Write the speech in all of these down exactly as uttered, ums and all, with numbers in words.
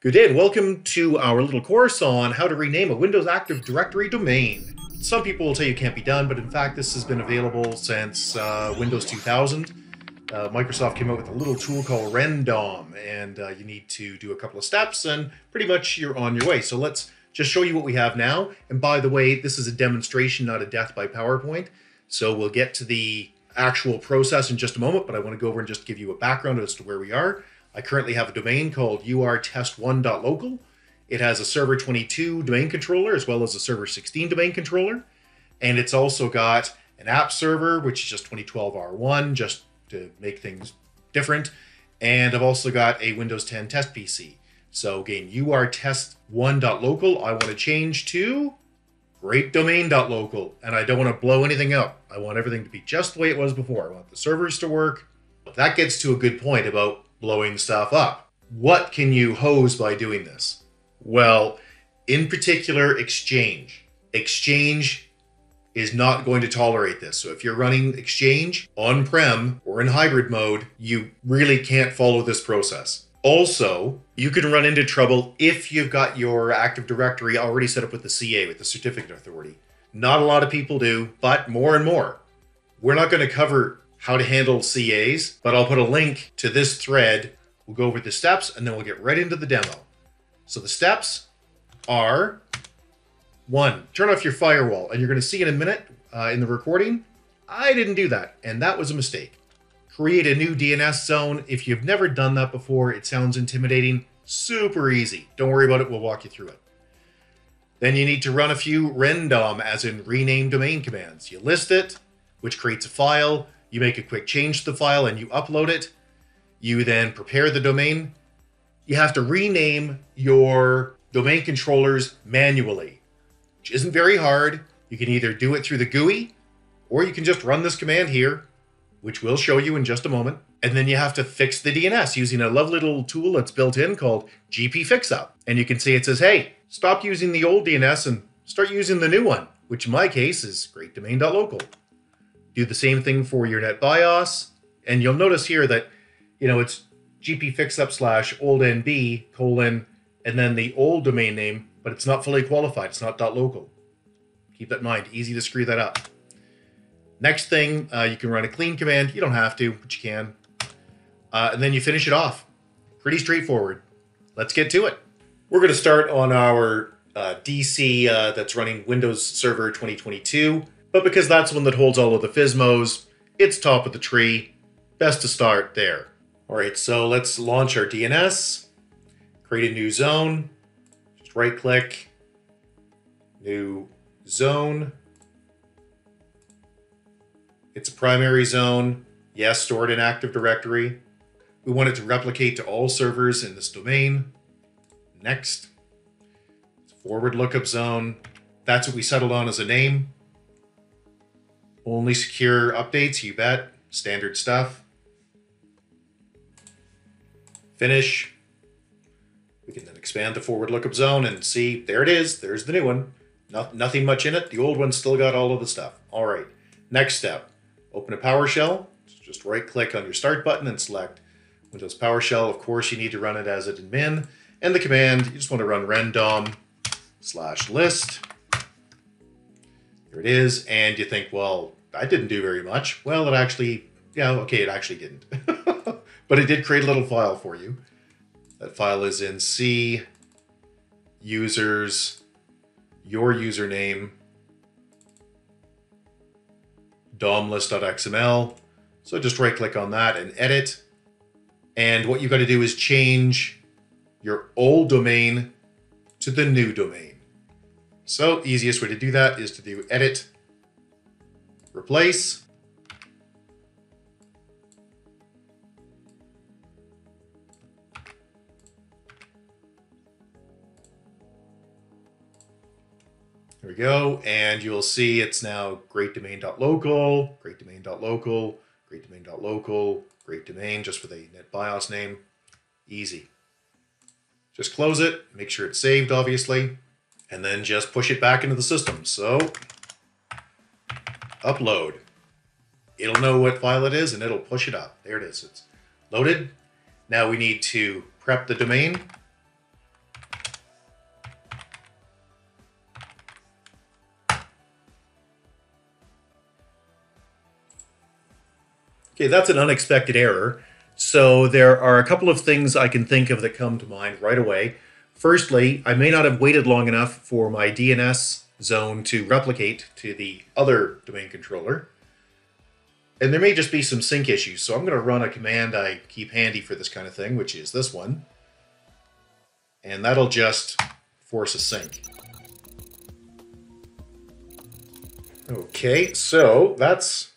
Good day and welcome to our little course on how to rename a Windows Active Directory domain. Some people will tell you it can't be done, but in fact this has been available since uh, Windows two thousand. Uh, Microsoft came out with a little tool called RenDOM, and uh, you need to do a couple of steps and pretty much you're on your way. So let's just show you what we have now. And by the way, this is a demonstration, not a death by PowerPoint. So we'll get to the actual process in just a moment, but I want to go over and just give you a background as to where we are. I currently have a domain called U R test one dot local. It has a Server twenty-two domain controller as well as a Server sixteen domain controller. And it's also got an app server, which is just twenty twelve R one, just to make things different. And I've also got a Windows ten test P C. So again, U R test one dot local, I want to change to Great Domain dot local. And I don't want to blow anything up. I want everything to be just the way it was before. I want the servers to work. That gets to a good point about blowing stuff up. What can you hose by doing this? Well, in particular, Exchange. Exchange is not going to tolerate this. So if you're running Exchange on-prem or in hybrid mode, you really can't follow this process. Also, you can run into trouble if you've got your Active Directory already set up with the C A, with the Certificate Authority. Not a lot of people do, but more and more. We're not going to cover how to handle C As, but I'll put a link to this thread. We'll go over the steps and then we'll get right into the demo. So the steps are, one, turn off your firewall. And you're going to see in a minute uh, in the recording, I didn't do that. And that was a mistake. Create a new D N S zone. If you've never done that before, it sounds intimidating, super easy. Don't worry about it. We'll walk you through it. Then you need to run a few RenDOM, as in rename domain commands. You list it, which creates a file. You make a quick change to the file and you upload it. You then prepare the domain. You have to rename your domain controllers manually, which isn't very hard. You can either do it through the G U I or you can just run this command here, which we'll show you in just a moment. And then you have to fix the D N S using a lovely little tool that's built in called G P Fixup. And you can see it says, hey, stop using the old D N S and start using the new one, which in my case is Great Domain dot local. Do the same thing for your NetBIOS. And you'll notice here that, you know, it's gpfixup slash old nb colon, and then the old domain name, but it's not fully qualified. It's not .local. Keep that in mind. Easy to screw that up. Next thing, uh, you can run a clean command. You don't have to, but you can. Uh, and then you finish it off. Pretty straightforward. Let's get to it. We're going to start on our uh, D C uh, that's running Windows Server twenty twenty-two. But because that's one that holds all of the F S M Os, it's top of the tree. Best to start there. All right, so let's launch our D N S, create a new zone, just right click, new zone. It's a primary zone, yes, stored in Active Directory. We want it to replicate to all servers in this domain. Next, forward lookup zone. That's what we settled on as a name. Only secure updates, you bet. Standard stuff. Finish. We can then expand the forward lookup zone and see, there it is. There's the new one. Not, nothing much in it. The old one's still got all of the stuff. All right. Next step. Open a PowerShell. So just right click on your start button and select Windows PowerShell. Of course, you need to run it as an admin. And the command, you just want to run rendom slash list. There it is. And you think, well, I didn't do very much. Well, it actually, yeah, okay, it actually didn't. But it did create a little file for you. That file is in C, users, your username, Domainlist dot X M L. So just right click on that and edit. And what you've got to do is change your old domain to the new domain. So easiest way to do that is to do edit, replace. There we go. And you'll see it's now great domain dot local, great domain dot local, great domain dot local, great domain, just with a NetBIOS name. Easy. Just close it, make sure it's saved, obviously, and then just push it back into the system. So upload. It'll know what file it is and it'll push it up. There it is. It's loaded. Now we need to prep the domain. Okay, that's an unexpected error. So there are a couple of things I can think of that come to mind right away. Firstly, I may not have waited long enough for my D N S zone to replicate to the other domain controller. And there may just be some sync issues, so I'm going to run a command I keep handy for this kind of thing, which is this one. And that'll just force a sync. Okay, so that's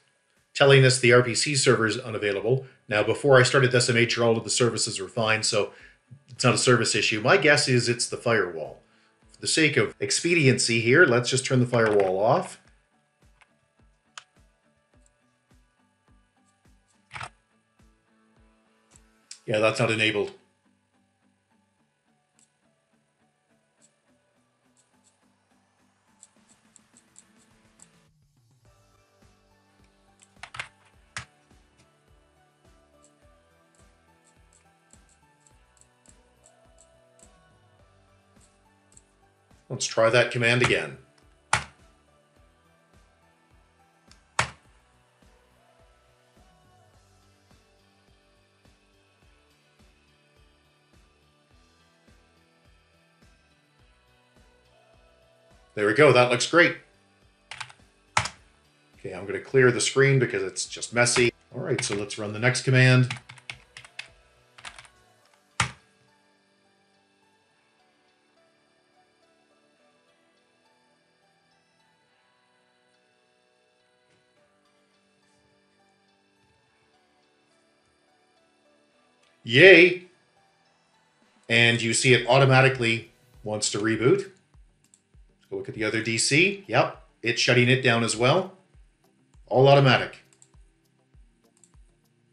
telling us the R P C server is unavailable. Now, before I started this, I made sure all of the services were fine, so it's not a service issue. My guess is it's the firewall. For the sake of expediency here, let's just turn the firewall off. Yeah, that's not enabled. Let's try that command again. There we go, that looks great. Okay, I'm going to clear the screen because it's just messy. All right, so let's run the next command. Yay! And you see it automatically wants to reboot. Let's go look at the other D C. Yep, it's shutting it down as well. All automatic.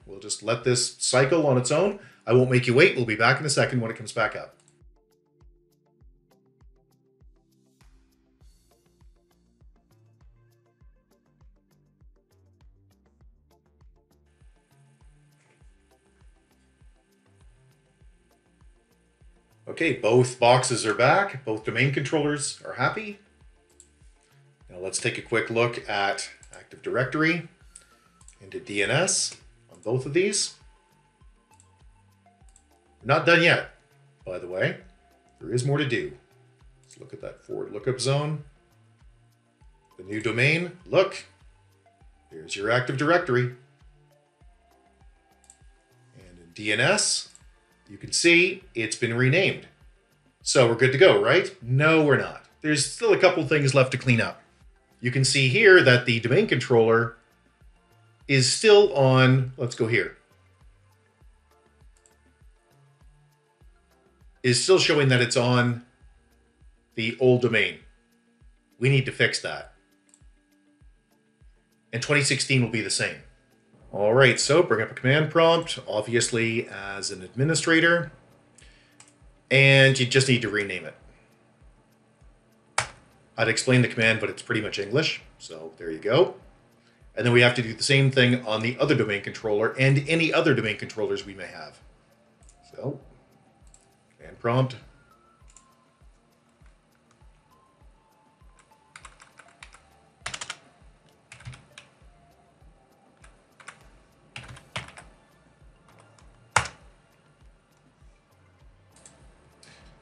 We'll just let this cycle on its own. I won't make you wait. We'll be back in a second when it comes back up. Okay, both boxes are back. Both domain controllers are happy. Now let's take a quick look at Active Directory into D N S on both of these. We're not done yet, by the way. There is more to do. Let's look at that forward lookup zone. The new domain, look, there's your Active Directory. And in D N S, you can see it's been renamed. So we're good to go, right? No, we're not. There's still a couple things left to clean up. You can see here that the domain controller is still on, let's go here, is still showing that it's on the old domain. We need to fix that. And twenty sixteen will be the same. All right, so bring up a command prompt, obviously as an administrator, and you just need to rename it. I'd explain the command, but it's pretty much English, so there you go. And then we have to do the same thing on the other domain controller and any other domain controllers we may have. So, command prompt.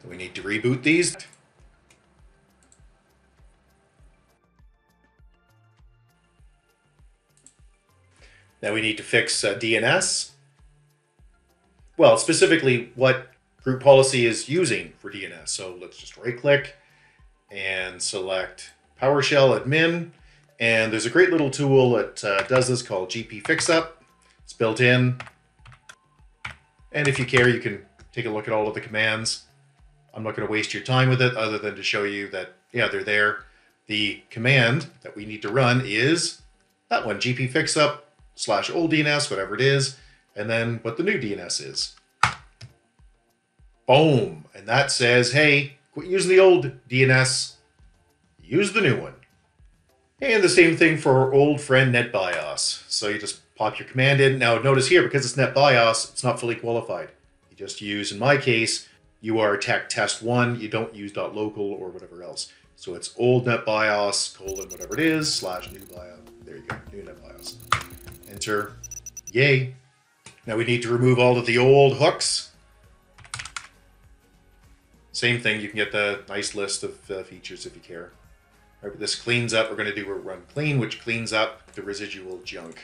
We need to reboot these. Now we need to fix uh, D N S. Well, specifically what group policy is using for D N S. So let's just right click and select PowerShell admin. And there's a great little tool that uh, does this called GPFixup. It's built in. And if you care, you can take a look at all of the commands. I'm not going to waste your time with it other than to show you that, yeah, they're there. The command that we need to run is that one, gpfixup slash old D N S, whatever it is, and then what the new D N S is. Boom. And that says, hey, quit using the old D N S, use the new one. And the same thing for our old friend NetBIOS. So you just pop your command in. Now notice here, because it's NetBIOS, it's not fully qualified. You just use, in my case, U R test one, you don't use .local or whatever else. So it's old NetBIOS colon whatever it is slash new BIOS. There you go, new NetBIOS. Enter. Yay. Now we need to remove all of the old hooks. Same thing, you can get the nice list of uh, features if you care. All right, this cleans up, we're gonna do a run clean, which cleans up the residual junk.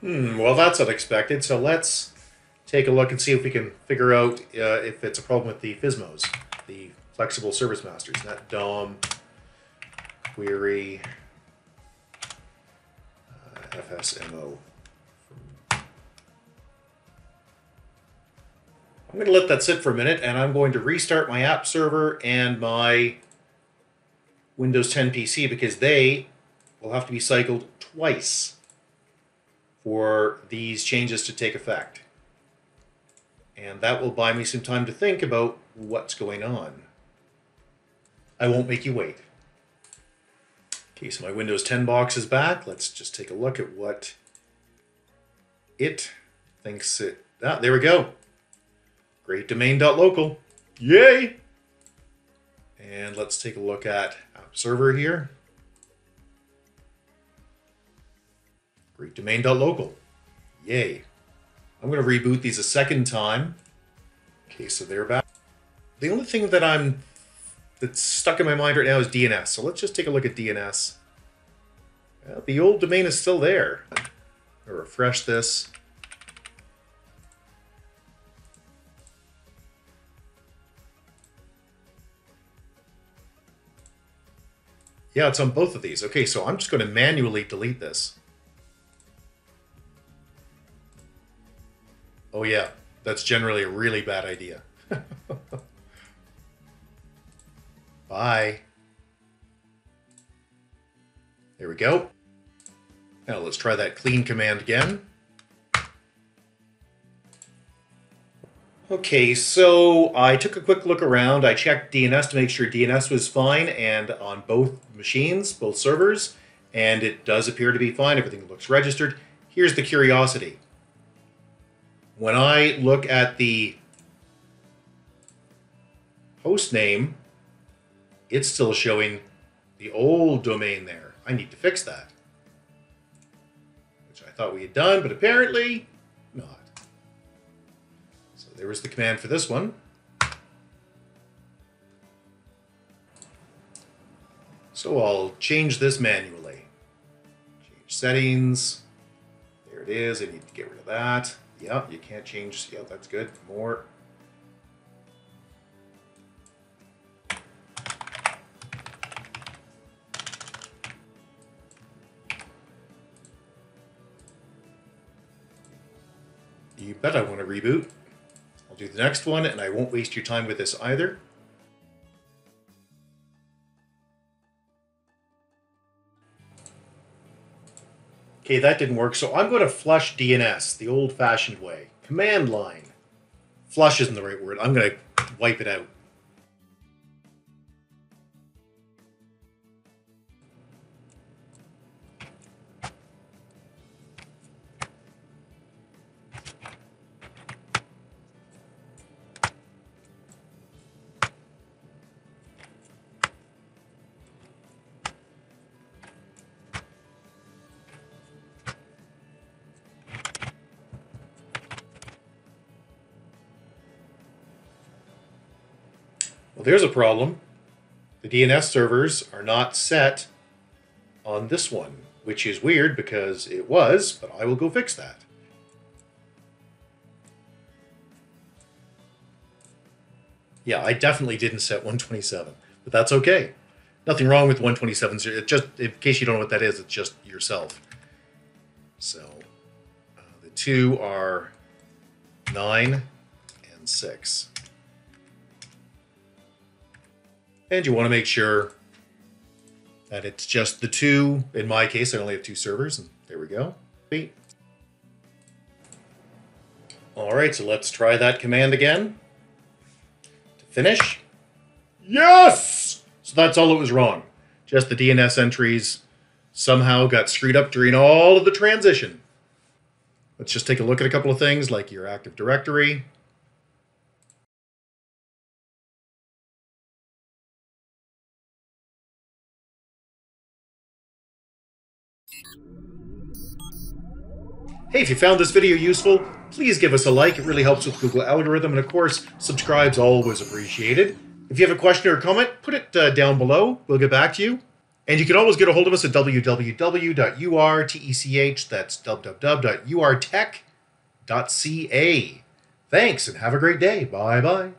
Hmm, well that's unexpected, so let's take a look and see if we can figure out uh, if it's a problem with the F S M Os, the Flexible Service Masters, not D O M, query, uh, F S M O. I'm going to let that sit for a minute, and I'm going to restart my app server and my Windows ten P C, because they will have to be cycled twice for these changes to take effect. And that will buy me some time to think about what's going on. I won't make you wait. Okay, so my Windows ten box is back. Let's just take a look at what it thinks it... Ah, there we go. Great Domain dot local. Yay! And let's take a look at app server here. Great Domain dot local. Yay. I'm going to reboot these a second time. Okay, so they're back. The only thing that I'm that's stuck in my mind right now is D N S. So let's just take a look at D N S. Well, the old domain is still there. I'm going to refresh this. Yeah, it's on both of these. Okay, so I'm just going to manually delete this. Oh yeah, that's generally a really bad idea. Bye. There we go. Now let's try that clean command again. Okay, so I took a quick look around. I checked D N S to make sure D N S was fine, and on both machines, both servers, and it does appear to be fine. Everything looks registered. Here's the curiosity. When I look at the host name, it's still showing the old domain there. I need to fix that, which I thought we had done, but apparently not. There was the command for this one. So I'll change this manually. Change settings. There it is. I need to get rid of that. Yeah, you can't change. Yeah, that's good. More. You bet I want to reboot. Do the next one, and I won't waste your time with this either. Okay, that didn't work, so I'm going to flush D N S the old-fashioned way. Command line. Flush isn't the right word. I'm going to wipe it out. Well, there's a problem. The D N S servers are not set on this one, which is weird because it was, but I will go fix that. Yeah, I definitely didn't set one twenty-seven, but that's okay. Nothing wrong with one twenty-seven. It just, in case you don't know what that is, it's just yourself. So uh, the two are nine and six. And you want to make sure that it's just the two. In my case, I only have two servers, and there we go. All right, so let's try that command again to finish. Yes! So that's all that was wrong. Just the D N S entries somehow got screwed up during all of the transition. Let's just take a look at a couple of things, like your Active Directory. Hey, if you found this video useful, please give us a like. It really helps with Google algorithm, and of course, subscribe's always appreciated. If you have a question or comment, put it uh, down below. We'll get back to you. And you can always get a hold of us at w w w dot u r tech, that's w w w dot u r tech dot c a. Thanks, and have a great day. Bye-bye.